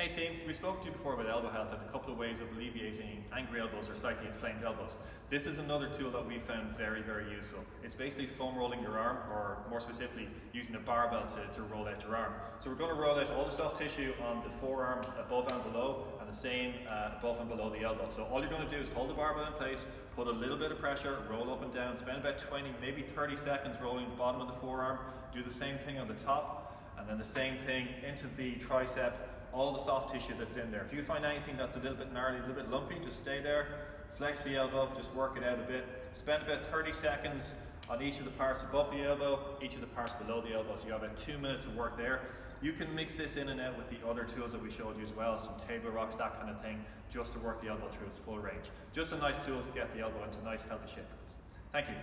Hey team, we spoke to you before about elbow health and a couple of ways of alleviating angry elbows or slightly inflamed elbows. This is another tool that we found very, very useful. It's basically foam rolling your arm, or more specifically, using a barbell to roll out your arm. So we're going to roll out all the soft tissue on the forearm above and below, and the same above and below the elbow. So all you're going to do is hold the barbell in place, put a little bit of pressure, roll up and down, spend about 20, maybe 30 seconds rolling the bottom of the forearm, do the same thing on the top, and then the same thing into the tricep, all the soft tissue that's in there. If you find anything that's a little bit gnarly, a little bit lumpy, just stay there, flex the elbow, just work it out a bit. Spend about 30 seconds on each of the parts above the elbow, each of the parts below the elbow, so you have about 2 minutes of work there. You can mix this in and out with the other tools that we showed you as well, some table rocks, that kind of thing, just to work the elbow through its full range. Just a nice tool to get the elbow into nice healthy shape. Thank you.